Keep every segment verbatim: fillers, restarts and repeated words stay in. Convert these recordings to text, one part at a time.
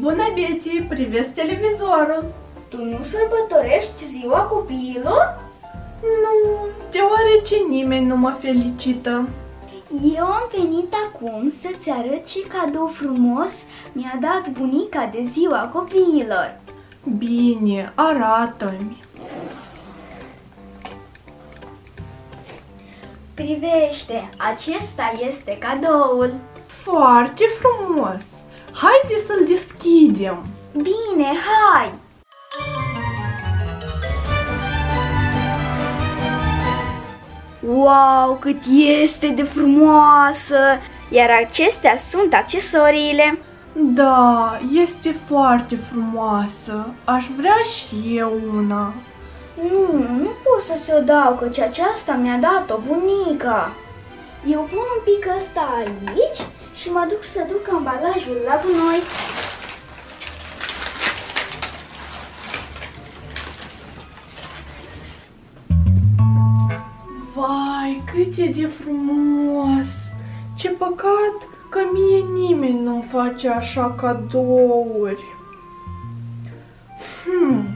Bună, Betty! Privesc televizorul. Tu nu sărbătorești ziua copiilor? Nu, deoarece nimeni nu mă felicită. Eu am venit acum să-ți arăt ce cadou frumos mi-a dat bunica de ziua copiilor. Bine, arată-mi. Privește, acesta este cadoul. Foarte frumos! Haide să-l deschidem! Bine, hai! Wow, cât este de frumoasă! Iar acestea sunt accesoriile. Da, este foarte frumoasă. Aș vrea și eu una. Nu, nu pot să se o dau, căci aceasta mi-a dat-o bunica. Eu pun un pic ăsta aici și mă duc să duc ambalajul la gunoi. Vai, cât e de frumos! Ce păcat că mie nimeni nu-mi face așa cadouri. Hmm,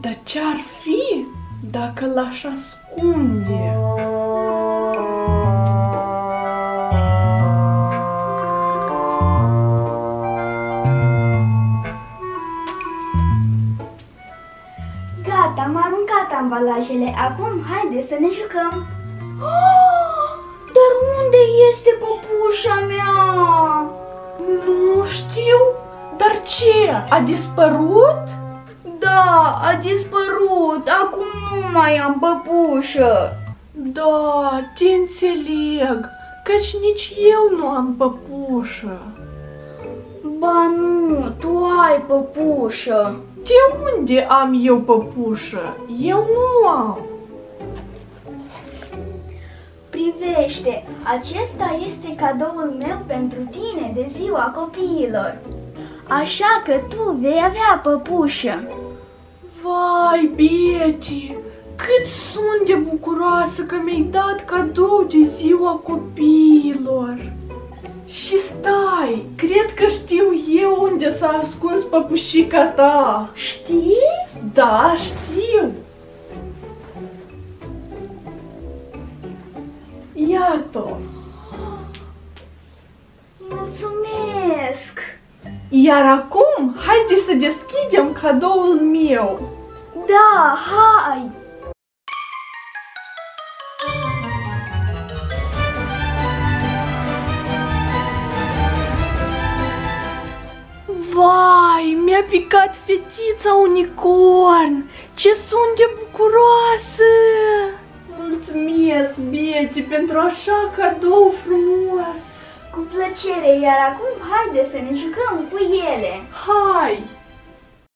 dar ce-ar fi dacă l-aș ascunde? Gata, am aruncat ambalajele. Acum, haide să ne jucăm. Oh, dar unde este păpușa mea? Nu știu. Dar ce? A dispărut? Da, a dispărut. Acum nu mai am păpușă. Da, te înțeleg. Căci nici eu nu am păpușă. Ba nu, tu ai păpușă. De unde am eu păpușă? Eu nu am. Privește, acesta este cadoul meu pentru tine de ziua copiilor. Așa că tu vei avea păpușă. Vai, Betty, cât sunt de bucuroasă că mi-ai dat cadou de ziua copiilor. Și stai, cred că știu eu unde s-a ascuns păpușica ta. Știi? Da, știu. Iată-o. Mulțumesc! Iar acum, haide să deschidem cadoul meu. Da, hai! Vai, mi-a picat fetița unicorn! Ce sunt de bucuroasă! Mulțumesc, Betty, pentru așa cadou frumos! Cu plăcere, iar acum haide să ne jucăm cu ele! Hai!